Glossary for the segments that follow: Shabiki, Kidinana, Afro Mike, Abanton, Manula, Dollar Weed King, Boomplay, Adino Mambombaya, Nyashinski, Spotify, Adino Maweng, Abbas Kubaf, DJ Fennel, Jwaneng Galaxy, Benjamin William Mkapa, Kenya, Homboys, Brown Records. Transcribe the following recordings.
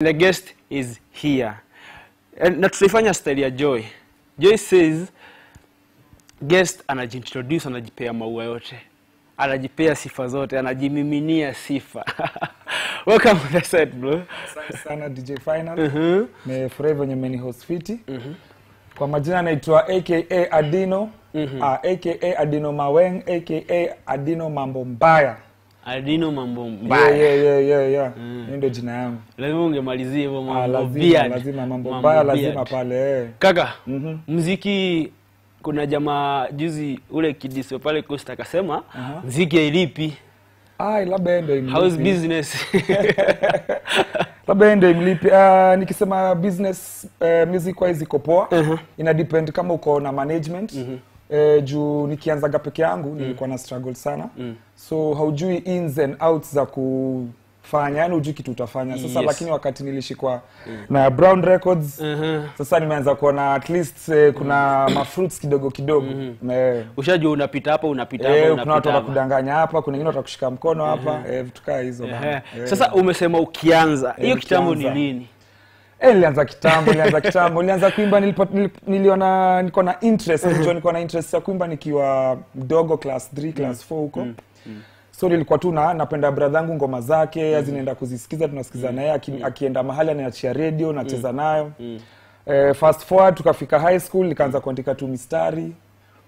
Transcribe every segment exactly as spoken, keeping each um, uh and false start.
The guest is here. And na tutaifanya style ya Joy. Joy says guest anajintroduce, anajipea maua yote. Anajipea sifa zote, anajimiminia sifa. Welcome to the set, bro. Asante sana D J Fennel. Uh -huh. Me forever nyemeni host fiti. Uh -huh. Kwa majina naitwa aka Adino, mm -hmm. uh, aka Adino Maweng, aka Adino Mambombaya. Adino Mambombaya. Yeah, yeah, yeah, yeah. Mm. Ndio jina yangu. Lazima ungemalizie hivyo Mambombaya. Ah, lazima Mambombaya, lazima pale. Kaka, mm -hmm. muziki kuna jamaa juzi ule Kidistortion pale Costa akasema uh -huh. muziki ilipi? Ah, labda ndio imlipi. How's business? Labda ndio imlipi. Ah, nikisema business uh, music wise iko poa. Uh -huh. Ina depend kama uko na management. Uh -huh. Eh, juu nikianzaga peke yangu mm. nilikuwa na struggle sana. Mm. So haujui ins and outs za kufanya, yani hujui kitu utafanya. Sasa yes. lakini wakati nilishikwa mm. na Brown Records, uh -huh. sasa nimeanza kuona at least eh, kuna mm. mafruits kidogo kidogo. Mm -hmm. eh, Ushajua unapita hapa, unapita hapa, eh, unapita. Kuna watu wanakudanganya hapa, kuna wengine watakushika mkono hapa, uh -huh. eh, vitu kama hizo. uh -huh. eh. Sasa umesema ukianza, hiyo eh, kitambo ni lini? Eh, nilianza kitambo, nilianza kitambo, nilianza kuimba, niliona niko na interest, niliona niko na interest ya kuimba nikiwa mdogo class three, class four huko. Mm. Mm. So nilikuwa tu na napenda brothangu ngoma zake, mm. azinaenda kuzisikiza, tunasikiza mm. naye, aki, akienda mahali anachia radio, nacheza nayo. Mm. Eh, fast forward tukafika high school, nikaanza kuandika tu mistari.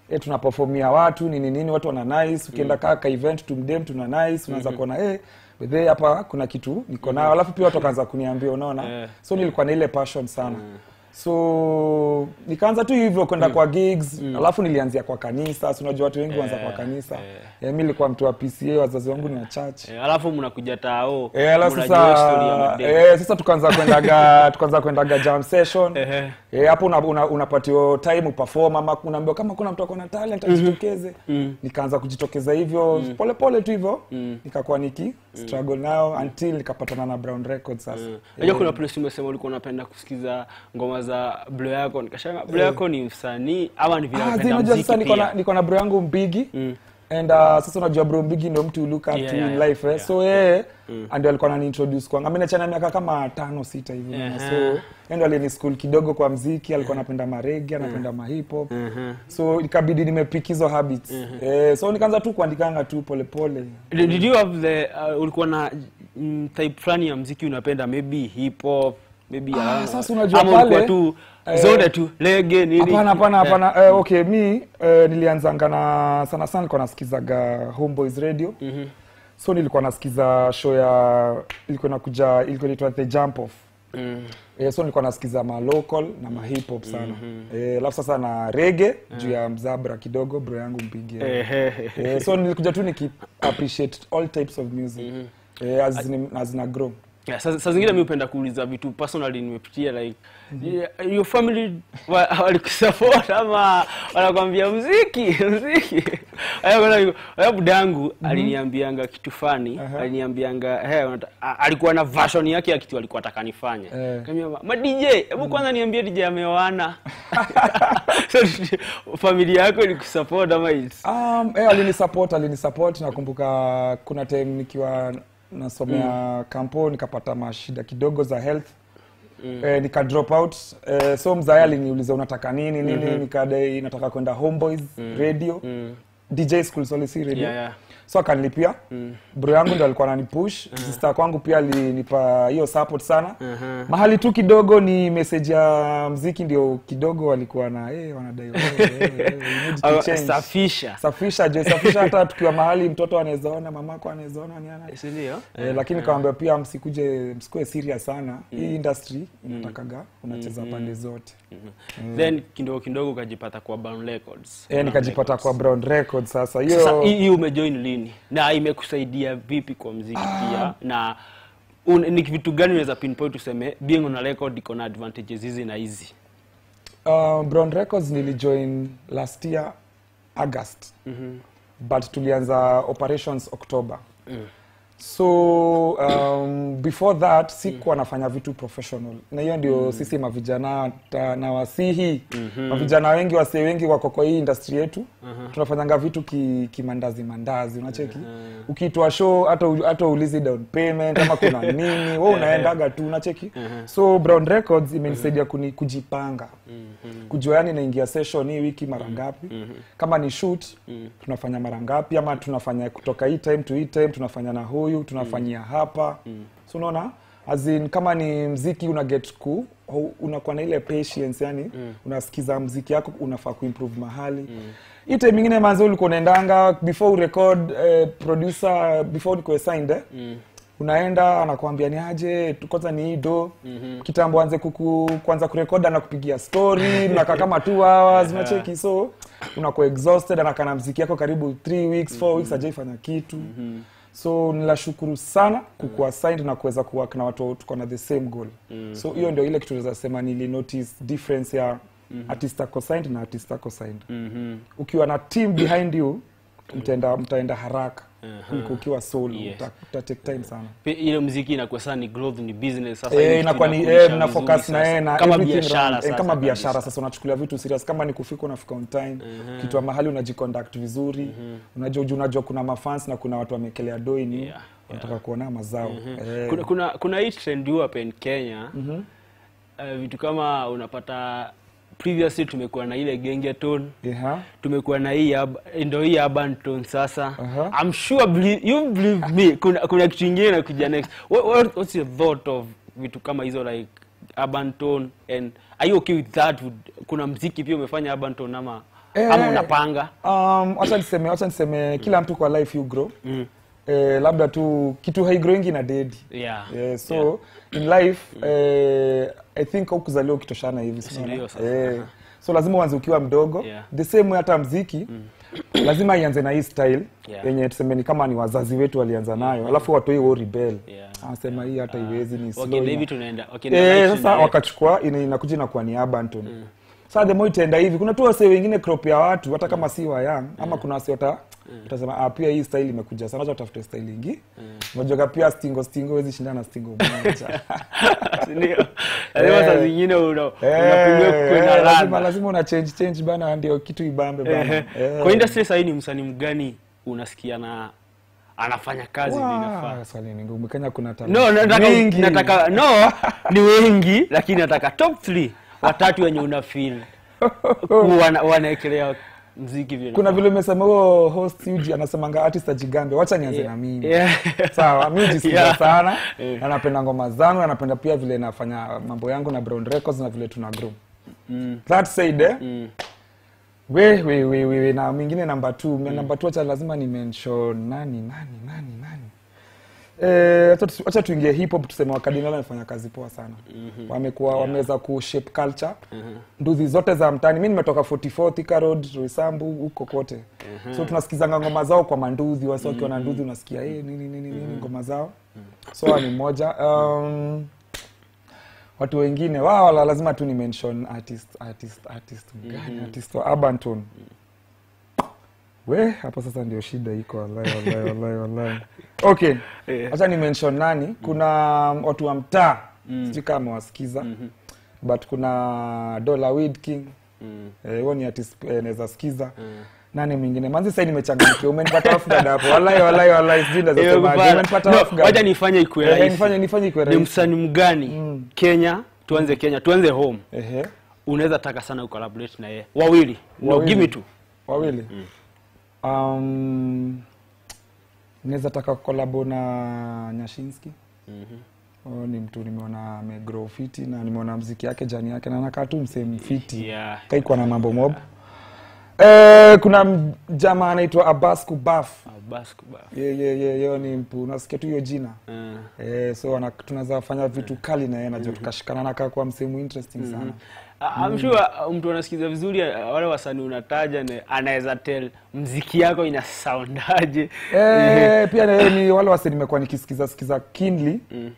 Eh, tunaperformia watu, nini nini, watu wana nice, ukienda mm. kaka event tumdem tuna nice, unaanza kuona eh bidhe hapa kuna kitu niko nao, alafu pia watu wakaanza kuniambia unaona. yeah. So nilikuwa na ile passion sana. mm. So nikaanza tu hivyo kwenda mm. kwa gigs. mm. Alafu nilianzia kwa kanisa, so unajua watu wengi yeah. wanza kwa kanisa. yeah. Yeah, mimi nilikuwa mtu wa P C A, wazazi wangu ni wa church. yeah. Alafu mnakuja tao. Eh, alafu sasa eh sasa tukaanza kwendaga tukaanza kwendaga jam session. Eh, hapo una, unapatiwa una time perform ama unaambiwa kama kuna mtu akona talent ajitokeze. mm -hmm. Nikaanza kujitokeza hivyo polepole. mm. pole tu hivyo. mm. Nikakuwa niki struggle mm. now until nikapatana na Brown Records sasa. Unajua yeah. yeah. kuna place umesema ulikuwa unapenda kusikiza ngoma za bro yako, nikashanga bro yako ni msanii ama ni vile anapenda muziki. Ah, niko na niko na bro yangu Mbigi. mm. And uh, sasa unajua bro Mbigi ndio mtu look up yeah, to yeah, in life. yeah, so yeye yeah. yeah. and alikuwa ananiintroduce kwangu. Mimi nachana miaka kama tano sita hivi. yeah. So ndio alini school kidogo kwa muziki, alikuwa anapenda marege, anapenda ma hip hop. uh -huh. So ikabidi nimepick hizo habits. uh -huh. Eh, so nikaanza tu kuandikanga tu polepole. Did you have the uh, ulikuwa na mm, type fulani ya muziki unapenda, maybe hip hop, maybe ah, sasa unajua pale tu eh, zote tu lege nini. Hapana hapana hapana. Eh, okay, mi eh, nilianzanga na sana sana nilikuwa nasikizaga Homboys radio. Mhm. Mm, so nilikuwa nasikiza show ya ilikuwa inakuja ilikuwa inaitwa The Jump Off. Mm. Eh, so nilikuwa nasikiza ma local na ma hip hop sana. Mm -hmm. Eh, alafu sasa na reggae juu ya mzabra kidogo bro yangu Mpigie. Eh, so nilikuja tu niki appreciate all types of music. Mm -hmm. Eh, as in, as na grow. Yeah, sasa zingine mimi upenda kuuliza vitu personally nimepitia like mm -hmm. yeah, your family walikusupport ama wanakuambia muziki muziki. Hayo hayo budangu mm -hmm. aliniambianga kitu fani. uh -huh. Aliniambianga eh alikuwa na version yake ya kitu alikuwa ataka nifanye. uh -huh. Kama ma D J, hebu kwanza niambie D J ameoana. So familia yako ilikusupport ama it's um eh alinisupport alinisupport nakumbuka kuna time nikiwa nasomea mm. kampo nikapata mashida kidogo za health. mm. Eh, nika drop out. Eh, so mzaya aliniuliza unataka nini nini. mm -hmm. Nikadai nataka kwenda Homeboys mm. radio. mm. D J school solo si radio. yeah, yeah. So akanilipia. mm. Bro yangu ndo alikuwa ananipush. uh -huh. Sister kwangu pia alinipa hiyo support sana. uh -huh. Mahali tu kidogo ni message ya muziki ndio kidogo walikuwa na eh hey, wanadai hey, safisha safisha je safisha hata tukiwa mahali mtoto anaezaona mamako anaezaona ni ana sio eh, eh, lakini kaambia pia msikuje msikue serious sana. mm. Hii industry inatakaga mm. unacheza mm -hmm. pande zote. mm -hmm. mm. Then kidogo kidogo ukajipata kwa Brown Records. Eh, nikajipata kwa Brown Records sasa hiyo. Sasa hii umejoin lini na imekusaidia vipi kwa muziki pia? ah. Na un, ni vitu gani unaweza pinpoint useme being on a record iko na advantages hizi na hizi? Uh, Brown Records nilijoin last year August. mm -hmm. But tulianza operations October. mm. So, um, before that, siku wanafanya vitu professional. Na hiyo ndio mm. sisi mavijana ta, na wasihi. Mm -hmm. Mavijana wengi, wase wengi wako kwa hii industry yetu. Uh -huh. Tunafanyanga vitu ki, ki mandazi mandazi, unacheki. Uh -huh. Ukiitwa show, hata ulizi down payment, ama kuna nini, wewe unaendaga tu, unacheki. Uh -huh. So, Brown Records imenisaidia kujipanga. Uh -huh. Kujua yani naingia session hii wiki mara ngapi. Uh -huh. Kama ni shoot, uh -huh. tunafanya mara ngapi, ama tunafanya kutoka hii time to hii time, tunafanya na hoi. Tunafanyia mm. hapa mm. So unaona, as in kama ni mziki una get ku unakuwa na ile patience yani mm. unasikiza mziki yako unafaa kuimprove mahali mm. ite mingine manzo uliko unaendanga before you record eh, producer before uko assigned eh, mm. unaenda anakuambia ni aje kwanza ni do mm -hmm. kitambo anze kuku kwanza kurekoda na kupigia story na kama two hours unacheki so unakuwa exhausted na kana mziki yako karibu three weeks four mm -hmm. weeks hajaifanya kitu mm -hmm. So nilashukuru sana kukuwa assigned na kuweza kuwork na watu tuko na the same goal. Mm. So hiyo ndio ile kitu tunaweza sema nili notice difference ya mm -hmm. artist assigned na artist assigned. Mm -hmm. Ukiwa na team behind you mtaenda mtaenda haraka. Uh-huh. Ukiwa solo yes. uta, uta take time sana. Ile muziki inakuwa sana ni growth ni business sasa eh inakuwa ni eh mna focus na yeye na kama biashara sasa kama biashara sasa unachukulia vitu serious kama ni kufika unafika on time uh-huh. kitu wa mahali unajiconduct vizuri uh-huh. unajua unajua kuna mafans na kuna watu wamekelea doi ni yeah. wanataka yeah. kuona mazao uh-huh. eh. kuna kuna kuna hii trend yu hapa in Kenya uh-huh. uh, vitu kama unapata previously tumekuwa na ile genge tone. Yeah. Tumekuwa na hii ndio hii Abanton sasa. Uh-huh. I'm sure believe, you believe me kuna kuna kitu kingine na kuja next. What, what, what's your thought of vitu kama hizo like Abanton and are you okay with that? Kuna mziki pia umefanya Abanton ama eh, ama unapanga? Um acha niseme acha niseme kila mtu kwa life you grow. Mm. Eh, labda tu kitu hai growing ina dead. Yeah. Eh, so yeah. in life mm. eh, I think ukuzaliwa kitoshana hivi sana. Eh. So lazima uanze ukiwa mdogo. Yeah. The same hata muziki mm. lazima ianze na hii style yeah. yenye tusemeni kama ni wazazi wetu walianza nayo. Mm. Alafu watu wao rebel. Yeah. Anasema hii hata iwezi ni slow. Okay, baby tunaenda. Okay, eh, sasa wakachukua inakuja na kuwa ni Abanton. Mm. Sasa the more tenda hivi kuna tu wase wengine crop ya watu hata kama si wa young ama kuna wase wata utasema ah pia hii style imekuja sana acha utafute style nyingi unajua pia stingo stingo hizi shindana na stingo moja ndio leo sasa nyingine unapiga kwenda lazima lazima una change change bana ndio kitu ibambe bana kwa industry sasa ni msanii mgani unasikia na anafanya kazi wow. ninafaa swali ni ngumu Kenya kuna tano no nataka no ni wengi lakini nataka top three watatu wenye una feel wanaekelea muziki vile. Kuna vile umesema huo host Uji anasemanga artist ajigambe wacha nianze na mimi. Yeah. Sawa, mimi jisikia yeah. sana. Yeah. Anapenda ngoma zangu, anapenda pia vile nafanya mambo yangu na Brown Records na vile tuna grow. Mm. That said eh. Mm. We we we we na mwingine number two, mm. number two acha lazima ni mention nani nani nani nani. Eh acha tuingie hip hop tuseme wa Kidinana anafanya kazi poa sana. Mm -hmm. Wamekuwa yeah. wameza ku shape culture. Mm -hmm. Nduzi zote za mtani. Mimi nimetoka forty-four Thika Road, Roysambu huko kote. Mm -hmm. So tunasikizanga ngoma zao kwa manduzi, wasi wakiwa na nduzi unasikia eh nini nini nini ngoma zao. Mm -hmm. So ni moja um watu wengine wao lazima tu ni mention artist artist artist mgani mm -hmm. artist wa Abanton. Mm -hmm. We, hapa sasa ndio shida iko wallahi wallahi wallahi wallahi. Okay. Yeah. Acha ni mention nani? Kuna watu wa mtaa mm. sisi kama wasikiza. Mm -hmm. But kuna Dollar Weed King. Mm. Eh wao ni artist eh, naweza sikiza. Mm. Nani mwingine? Manzi sasa nimechangamkia. Umenipata off guard hapo. Wallahi wallahi wallahi zile zote maji. Umenipata off guard. Wacha nifanye ikuwe rahisi. Eh nifanye nifanye ikuwe rahisi. Ni msanii mgani? Mm. Kenya, tuanze Kenya, tuanze home. Ehe. Unaweza taka sana ucollaborate na yeye. Wawili. No give me two. Wawili. Mm. Um naweza taka collabo na Nyashinski. Mhm. Mm oh, ni mtu nimeona amegrow fit na nimeona muziki yake jani yake na anakaa tu msemi fit. Yeah. Kaikuwa na mambo mob. Yeah. Eh kuna jamaa anaitwa Abbas Kubaf. Abbas Kubaf. Ye yeah, ye yeah, ye yeah, yeye ni mtu unasikia tu hiyo jina. Mm. Eh so tunaweza fanya vitu mm. kali na yeye na tukashikana na kaa kwa msemi interesting mm -hmm. sana. I'm sure mm. mtu anasikiza vizuri wale wasanii unataja na anaweza tell muziki yako ina soundaje. Eh pia na ni wale wasanii nimekuwa nikisikiza sikiza kindly mm.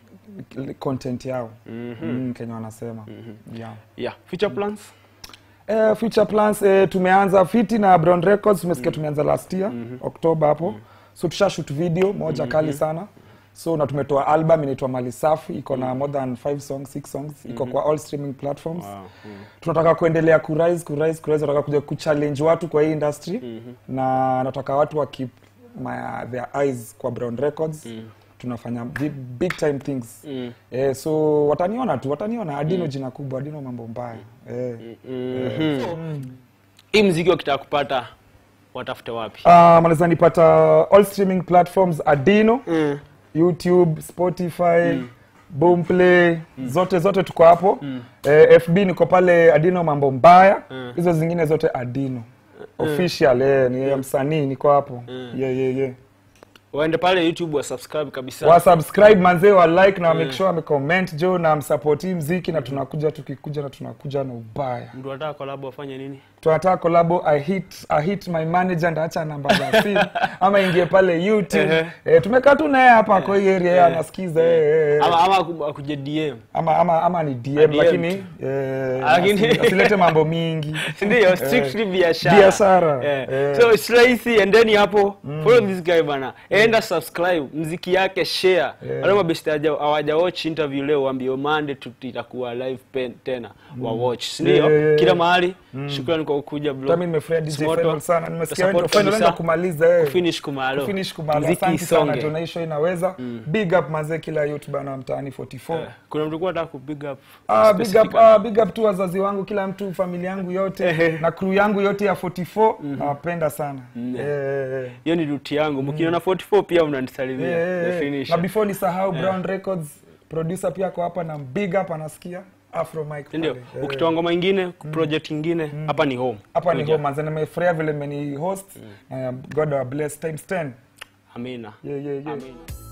content yao. Mhm mm Kenya wanasema. Mm -hmm. Yeah. Yeah, future plans. Eh future plans eh, tumeanza fiti na Brown Records tumesikia mm. tumeanza last year mm -hmm. October hapo. Mm. So tusha shoot video moja mm -hmm. kali sana. So na tumetoa album inaitwa Mali Safi, iko na more than five songs six songs, iko kwa all streaming platforms. Wow. Mm. Tunataka kuendelea ku rise ku rise ku rise, tunataka kuja ku challenge watu kwa hii industry. Mm -hmm. Na nataka watu wa keep my, their eyes kwa Brown Records. Mm. Tunafanya big, big time things. Mm. Eh, so wataniona tu, wataniona Adino. Mm. Jina kubwa Adino Mambombaya. Eh. Mm -hmm. Eh. So, mm. Hii muziki ukitaka kupata watafuta wapi? Ah, uh, malizani pata all streaming platforms Adino. Mm. YouTube, Spotify, mm. Boomplay, mm. zote zote tuko hapo. Mm. Eh, F B niko pale Adino Mambombaya. Mm. Hizo zingine zote Adino. Mm. Official, eh, ni mm. msanii niko hapo. Mm. Yeah, yeah, yeah. Waende pale YouTube wa subscribe kabisa. Wa subscribe manze, wa like na mm. make sure ame comment Joe na msupport muziki na tunakuja tukikuja na tunakuja na ubaya. Mtu anataka collab afanye nini? Tunataka collab I hit I hit my manager and acha namba za simu ama ingie pale YouTube. Eh, tumekaa tu naye hapa kwa hii area anasikiza. Ama ama akuje D M. Ama ama ama ni D M lakini eh usilete mambo mingi. Ndio strictly biashara. Biashara. So it's lazy and then hapo follow this guy bana. Enda subscribe, mziki yake share. Wale mabeste hawaja watch interview leo waambie Monday tutakuwa live tena wa watch. Ndio kila mahali. Shukrani kwa kuja blog. Mimi nimefurahia D J Fennel sana. Nimesikia ndio final na kumaliza eh. Kufinish kumalo. Kufinish kumalo. Asante sana tunaisho inaweza. Big up mazee kila YouTuber na mtaani forty-four. Kuna mtu kwa taku big up. Ah big up ah big up tu wazazi wangu, kila mtu, familia yangu yote na crew yangu yote ya forty-four. Nawapenda sana. Eh. Hiyo ni duty yangu. Mkiona forty-four pia mnanisalimia. Finish. Na before nisahau Brown Records producer pia kwa hapa na big up anasikia. Afro Mike. Ndio. Ukitoa ngoma nyingine, ku project nyingine, hapa mm. ni home. Hapa ni home. Nzana nimefurahia vile meni host. Mm. Uh, God bless times ten. Amina. Yeah, yeah, yeah. Amina.